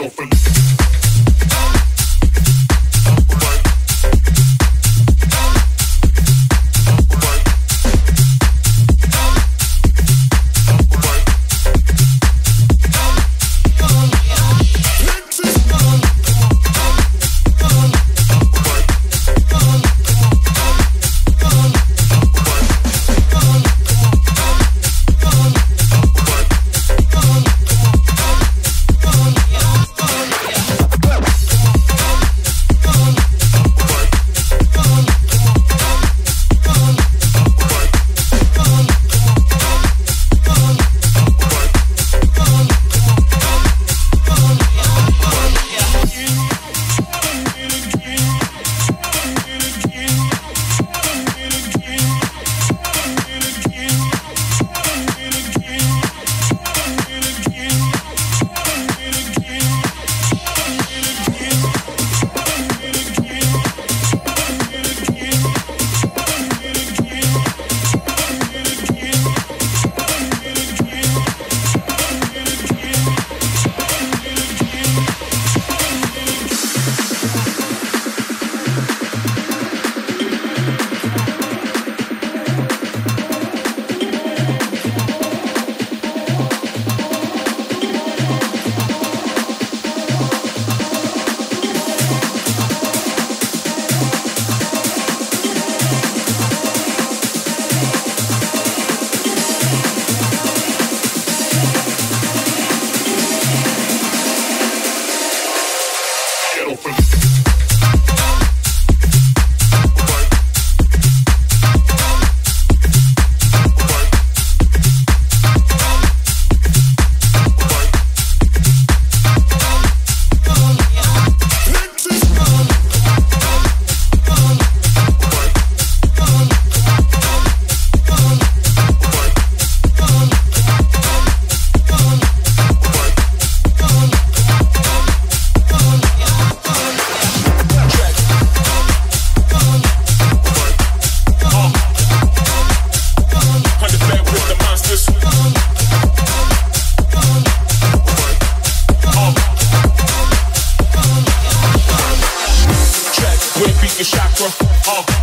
open. Chakra,